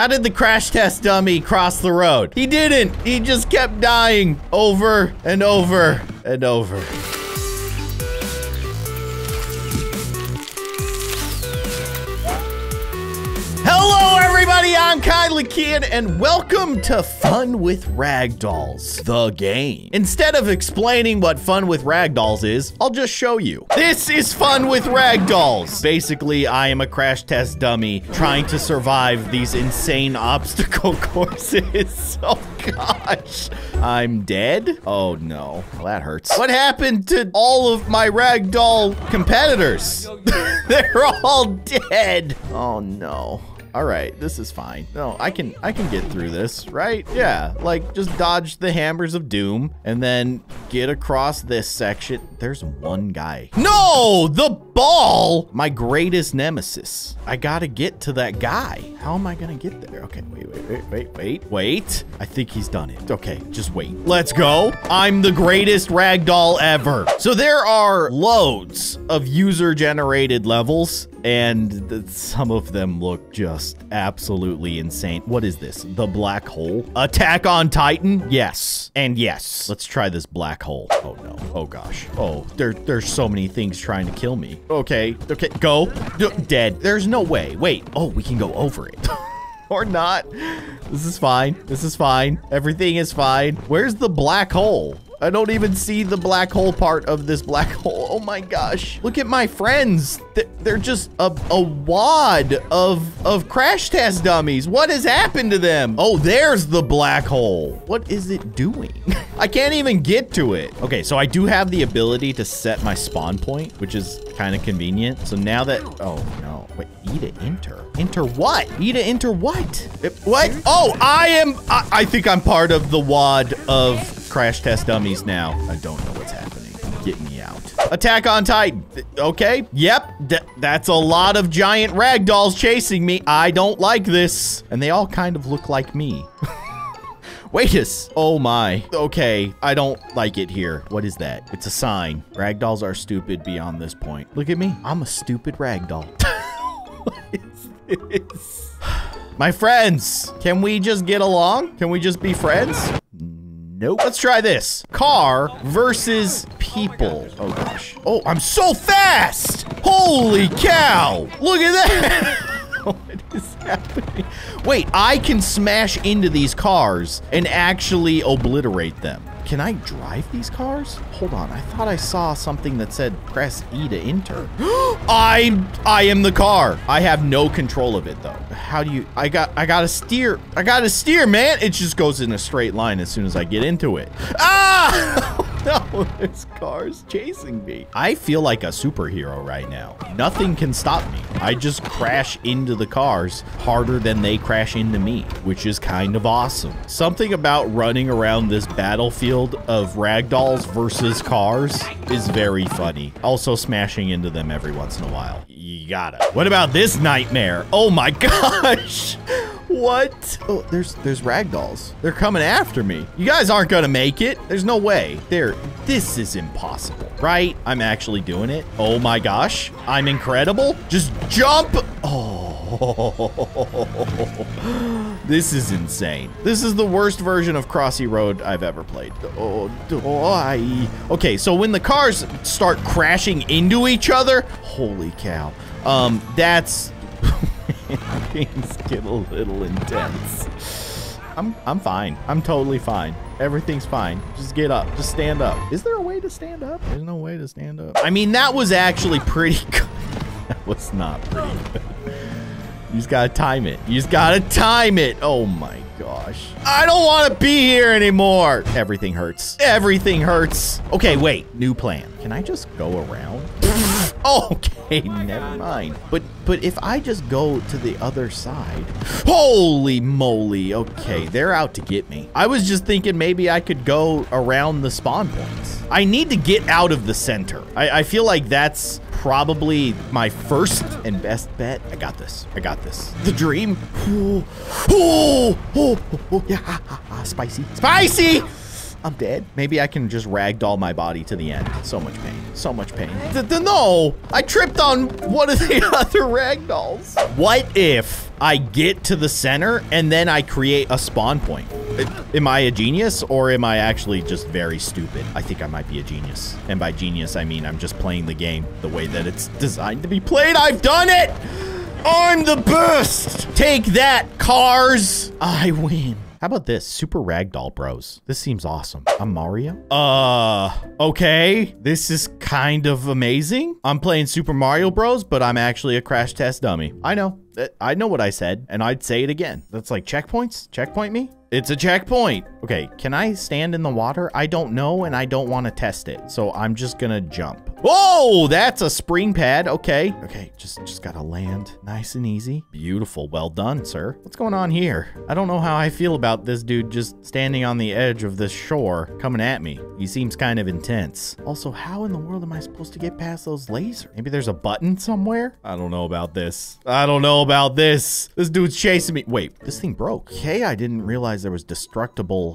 How did the crash test dummy cross the road? He didn't. He just kept dying over and over and over. Hello, everybody. I'm Kindly Keyin, and welcome to Fun with Ragdolls, the game. Instead of explaining what Fun with Ragdolls is, I'll just show you. This is Fun with Ragdolls. Basically, I am a crash test dummy trying to survive these insane obstacle courses. Oh, gosh. I'm dead? Oh, no. Well, that hurts. What happened to all of my ragdoll competitors? They're all dead. Oh, no. All right, this is fine. No, I can get through this, right? Yeah, like just dodge the hammers of doom and then get across this section. There's one guy. No, the ball, my greatest nemesis. I gotta get to that guy. How am I gonna get there? Okay, wait. I think he's done it. Okay, just wait. Let's go. I'm the greatest ragdoll ever. So there are loads of user-generated levels, and some of them look just absolutely insane. What is this? The black hole? Attack on Titan? Yes. And yes. Let's try this black hole. Oh, no. Oh, gosh. Oh, there's so many things trying to kill me. Okay. Okay. Go. Dead. There's no way. Wait. Oh, we can go over it. Or not. This is fine. This is fine. Everything is fine. Where's the black hole? I don't even see the black hole part of this black hole. Oh my gosh. Look at my friends. They're just a wad of crash test dummies. What has happened to them? Oh, there's the black hole. What is it doing? I can't even get to it. Okay, so I do have the ability to set my spawn point, which is kind of convenient. So now that, oh no, wait, E to enter. Enter what? E to enter what? What? Oh, I think I'm part of the wad of crash test dummies now. I don't know what's happening. Get me out. Attack on Titan. Okay. Yep. That's a lot of giant ragdolls chasing me. I don't like this. And they all kind of look like me. Waitus. Oh my. Okay. I don't like it here. What is that? It's a sign. Ragdolls are stupid beyond this point. Look at me. I'm a stupid ragdoll. What is this? My friends, can we just get along? Can we just be friends? Nope. Let's try this. Car versus people. Oh, gosh. Oh, I'm so fast. Holy cow. Look at that. What is happening? Wait, I can smash into these cars and actually obliterate them. Can I drive these cars? Hold on. I thought I saw something that said press E to enter. I am the car. I have no control of it though. How do you, I gotta steer. I gotta steer, man. It just goes in a straight line as soon as I get into it. Ah! No, there's cars chasing me. I feel like a superhero right now. Nothing can stop me. I just crash into the cars harder than they crash into me, which is kind of awesome. Something about running around this battlefield of ragdolls versus cars is very funny. Also smashing into them every once in a while. You gotta. What about this nightmare? Oh my gosh. What? Oh, there's ragdolls. They're coming after me. You guys aren't gonna make it. There's no way. This is impossible, right? I'm actually doing it. Oh my gosh. I'm incredible. Just jump. Oh, this is insane. This is the worst version of Crossy Road I've ever played. Oh, okay, so when the cars start crashing into each other, holy cow. That's... Things get a little intense. I'm fine. I'm totally fine. Everything's fine. Just get up. Just stand up. Is there a way to stand up? There's no way to stand up. I mean, that was actually pretty good. That was not pretty good. You just gotta time it. You just gotta time it. Oh my gosh. I don't want to be here anymore. Everything hurts. Everything hurts. Okay, wait. New plan. Can I just go around? Okay, never mind. But if I just go to the other side, holy moly. Okay, they're out to get me. I was just thinking maybe I could go around the spawn points. I need to get out of the center. I feel like that's probably my first and best bet. I got this. I got this. The dream. Oh, yeah. Spicy. Spicy. I'm dead. Maybe I can just ragdoll my body to the end. So much pain. So much pain. No! I tripped on one of the other ragdolls. What if I get to the center and then I create a spawn point? Am I a genius or am I actually just very stupid? I think I might be a genius. And by genius, I mean I'm just playing the game the way that it's designed to be played. I've done it! I'm the best! Take that, cars! I win. How about this? Super Ragdoll Bros. This seems awesome. I'm Mario? Okay. This is kind of amazing. I'm playing Super Mario Bros, but I'm actually a crash test dummy. I know. I know what I said, and I'd say it again. That's like checkpoints? Checkpoint me? It's a checkpoint. Okay, can I stand in the water? I don't know, and I don't want to test it, so I'm just gonna jump. Whoa, that's a spring pad. Okay. Okay, just gotta land nice and easy. Beautiful. Well done, sir. What's going on here? I don't know how I feel about this dude just standing on the edge of this shore coming at me. He seems kind of intense. Also, how in the world am I supposed to get past those lasers? Maybe there's a button somewhere? I don't know about this. I don't know about this. This dude's chasing me. Wait, this thing broke. Okay, I didn't realize there was destructible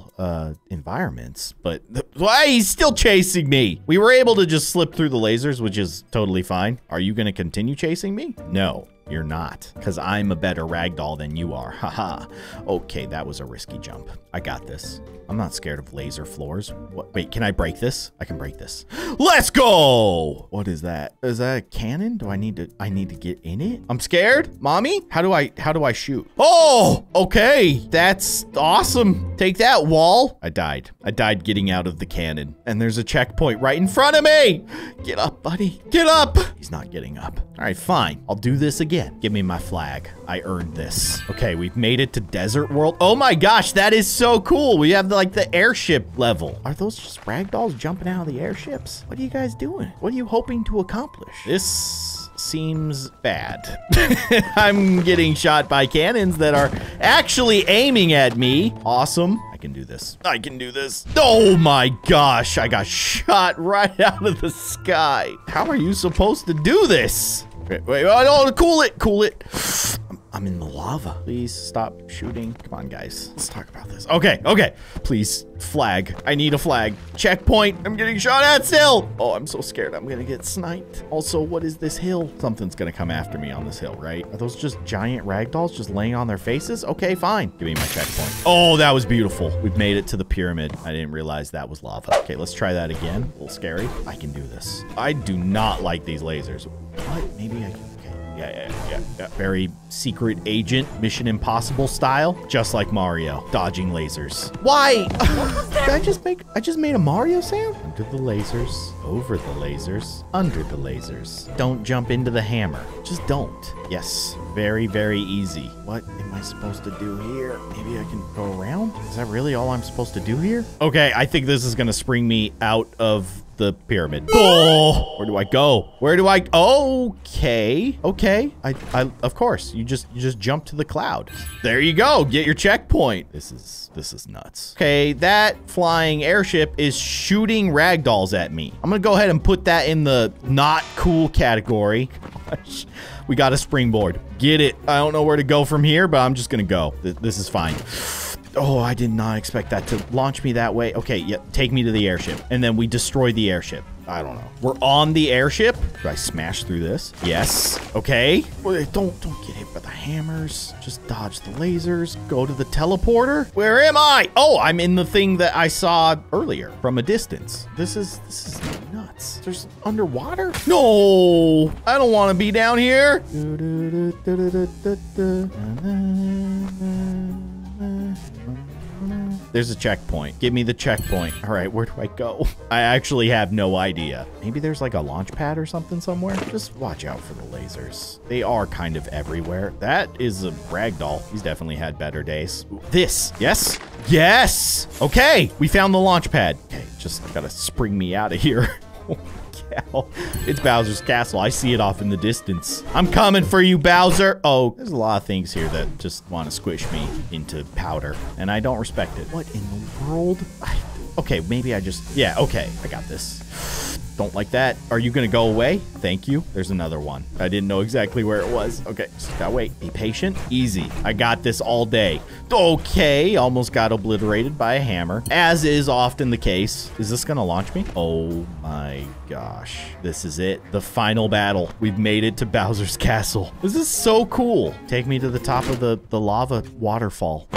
environments, but why he's still chasing me? We were able to just slip through the lasers, which is totally fine. Are you going to continue chasing me? No, you're not, because I'm a better ragdoll than you are. Haha. Okay, that was a risky jump. I got this. I'm not scared of laser floors. What? Wait, can I break this? I can break this. Let's go! What is that? Is that a cannon? Do I need to get in it? I'm scared? Mommy? How do I shoot? Oh, okay. That's awesome. Take that, wall. I died getting out of the cannon. And there's a checkpoint right in front of me. Get up, buddy. Get up. He's not getting up. All right, fine. I'll do this again. Give me my flag. I earned this. Okay, we've made it to Desert World. Oh my gosh, that is so cool. We have like the airship level. Are those just ragdolls jumping out of the airships? What are you guys doing? What are you hoping to accomplish? This seems bad. I'm getting shot by cannons that are actually aiming at me. Awesome. I can do this. I can do this. Oh my gosh, I got shot right out of the sky. How are you supposed to do this? Wait, oh, cool it, cool it. I'm in the lava. Please stop shooting. Come on, guys. Let's talk about this. Okay, okay. Please, flag. I need a flag. Checkpoint. I'm getting shot at still. Oh, I'm so scared. I'm gonna get sniped. Also, what is this hill? Something's gonna come after me on this hill, right? Are those just giant ragdolls just laying on their faces? Okay, fine. Give me my checkpoint. Oh, that was beautiful. We've made it to the pyramid. I didn't realize that was lava. Okay, let's try that again. A little scary. I can do this. I do not like these lasers. What? Maybe I can... Yeah. Very secret agent, Mission Impossible style, just like Mario, dodging lasers. Why? Did I just made a Mario sound? Under the lasers, over the lasers, under the lasers. Don't jump into the hammer. Just don't. Yes, very, very easy. What am I supposed to do here? Maybe I can go around? Is that really all I'm supposed to do here? Okay, I think this is gonna spring me out of the pyramid. Oh, where do I go? Where do I? Okay. Okay. I of course, you just jump to the cloud. There you go. Get your checkpoint. This is nuts. Okay, that flying airship is shooting ragdolls at me. I'm gonna go ahead and put that in the not cool category. Gosh. We got a springboard. Get it. I don't know where to go from here, but I'm just gonna go. This is fine. Oh, I did not expect that to launch me that way. Okay, yeah, take me to the airship. And then we destroy the airship. I don't know. We're on the airship. Do I smash through this? Yes. Okay. Wait, don't get hit by the hammers. Just dodge the lasers. Go to the teleporter. Where am I? Oh, I'm in the thing that I saw earlier from a distance. This is nuts. There's underwater? No, I don't want to be down here. There's a checkpoint. Give me the checkpoint. All right, where do I go? I actually have no idea. Maybe there's like a launch pad or something somewhere. Just watch out for the lasers. They are kind of everywhere. That is a ragdoll. He's definitely had better days. This. Yes. Yes. Okay. We found the launch pad. Okay, just gotta spring me out of here. It's Bowser's castle. I see it off in the distance. I'm coming for you, Bowser. Oh, there's a lot of things here that just want to squish me into powder, and I don't respect it. What in the world? Okay, maybe I just... Yeah, okay. I got this. Don't like that. Are you going to go away? Thank you. There's another one. I didn't know exactly where it was. Okay, just gotta wait. Be patient. Easy. I got this all day. Okay, almost got obliterated by a hammer, as is often the case. Is this gonna launch me? Oh my gosh. This is it. The final battle. We've made it to Bowser's castle. This is so cool. Take me to the top of the lava waterfall.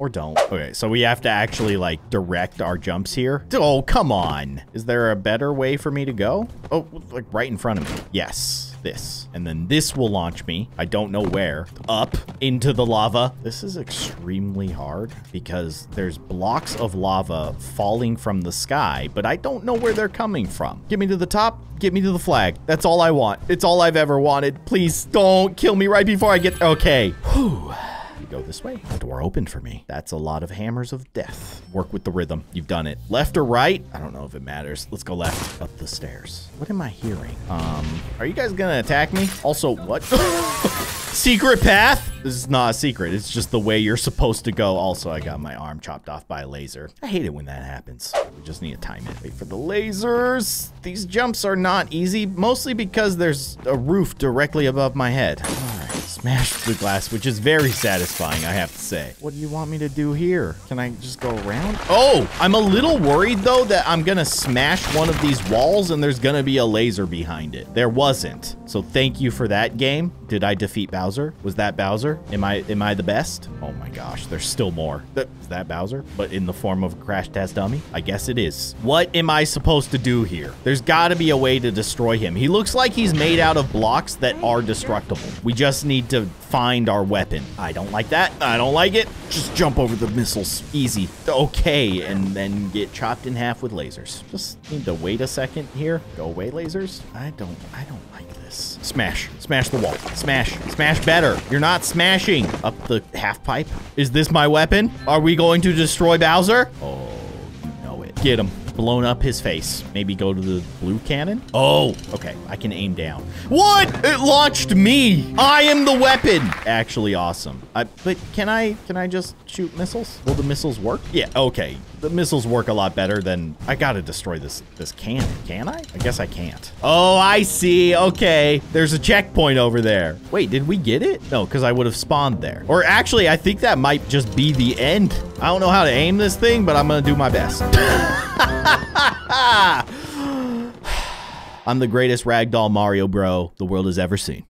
Or don't. Okay, so we have to actually, like, direct our jumps here. Oh, come on. Is there a better way for me to go? Oh, like, right in front of me. Yes. This. And then this will launch me, I don't know where, up into the lava. This is extremely hard because there's blocks of lava falling from the sky, but I don't know where they're coming from. Get me to the top, get me to the flag. That's all I want. It's all I've ever wanted. Please don't kill me right before I get... Okay. Whew. Go this way. The door opened for me. That's a lot of hammers of death. Work with the rhythm. You've done it. Left or right? I don't know if it matters. Let's go left. Up the stairs. What am I hearing? Are you guys gonna attack me? Also, what? Secret path? This is not a secret. It's just the way you're supposed to go. Also, I got my arm chopped off by a laser. I hate it when that happens. We just need to time it. Wait for the lasers. These jumps are not easy, mostly because there's a roof directly above my head. Smashed the glass, which is very satisfying, I have to say. What do you want me to do here? Can I just go around? Oh, I'm a little worried, though, that I'm going to smash one of these walls and there's going to be a laser behind it. There wasn't. So thank you for that, game. Did I defeat Bowser? Was that Bowser? Am I the best? Oh, my gosh. There's still more. Is that Bowser? But in the form of a crash test dummy? I guess it is. What am I supposed to do here? There's got to be a way to destroy him. He looks like he's made out of blocks that are destructible. We just need to find our weapon. I don't like that. I don't like it. Just jump over the missiles. Easy. Okay, and then get chopped in half with lasers. Just need to wait a second here. Go away, lasers. I don't like this. Smash. Smash the wall. Smash. Smash better. You're not smashing. Up the half pipe. Is this my weapon? Are we going to destroy Bowser? Oh, you know it. Get him. Blown up his face. Maybe go to the blue cannon. Oh, okay. I can aim down. What? It launched me. I am the weapon. Actually awesome. But can I just shoot missiles? Will the missiles work? Yeah, okay. The missiles work a lot better than... I gotta destroy this cannon. Can I? I guess I can't. Oh, I see. Okay. There's a checkpoint over there. Wait, did we get it? No, because I would have spawned there. Or actually, I think that might just be the end. I don't know how to aim this thing, but I'm gonna do my best. I'm the greatest ragdoll Mario bro the world has ever seen.